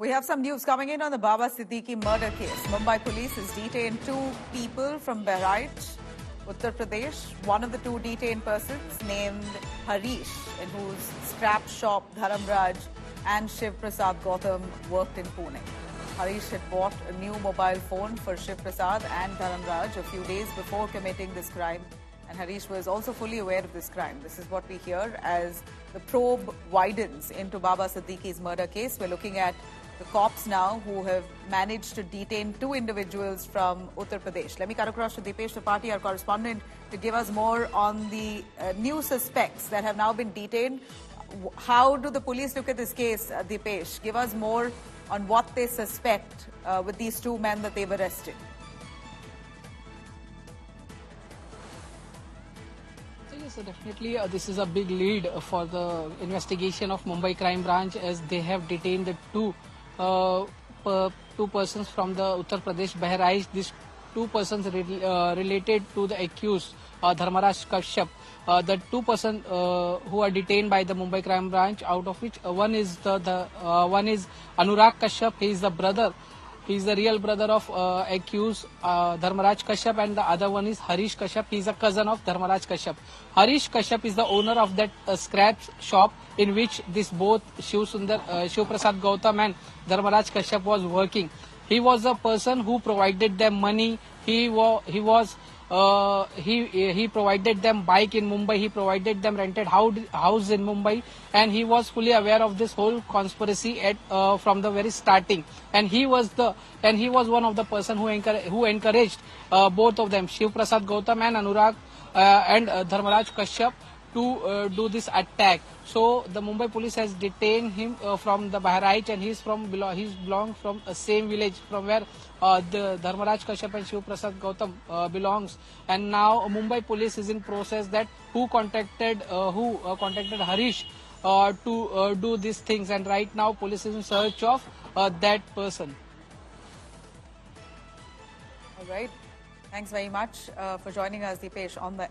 We have some news coming in on the Baba Siddique murder case. Mumbai police has detained two people from Bahraich, Uttar Pradesh. One of the two detained persons named Harish, in whose scrap shop Dharmaraj and Shiv Prasad Gautam worked in Pune. Harish had bought a new mobile phone for Shiv Prasad and Dharmaraj a few days before committing this crime, and Harish was also fully aware of this crime. This is what we hear as the probe widens into Baba Siddique's murder case. We're looking at the cops now who have managed to detain two individuals from Uttar Pradesh. Let me cut across to Dipesh Tupati, our correspondent, to give us more on the new suspects that have now been detained. How do the police look at this case, Dipesh? Give us more on what they suspect with these two men that they've arrested. So definitely this is a big lead for the investigation of Mumbai Crime Branch, as they have detained the two persons from the Uttar Pradesh, Bahraich. These two persons related to the accused Dharmaraj Kashyap. The two persons who are detained by the Mumbai Crime Branch, out of which one is Anurag Kashyap. He is the brother. He is the real brother of accused Dharmaraj Kashyap, and the other one is Harish Kashyap. He is a cousin of Dharmaraj Kashyap. Harish Kashyap is the owner of that scrap shop in which this both Shiv Prasad Gautam and Dharmaraj Kashyap was working. He was the person who provided them money. He provided them bike in Mumbai. He provided them rented house in Mumbai, and he was fully aware of this whole conspiracy from the very starting. And he was one of the person who encouraged both of them, Shiv Prasad Gautam and Anurag and Dharmaraj Kashyap, to do this attack. So the Mumbai police has detained him from the Bahraich, and he belongs from the same village from where the Dharmaraj Kashyap and Shiv Prasad Gautam belongs. And now Mumbai police is in process that who contacted Harish to do these things, and right now police is in search of that person. All right, thanks very much for joining us, Dipesh, on the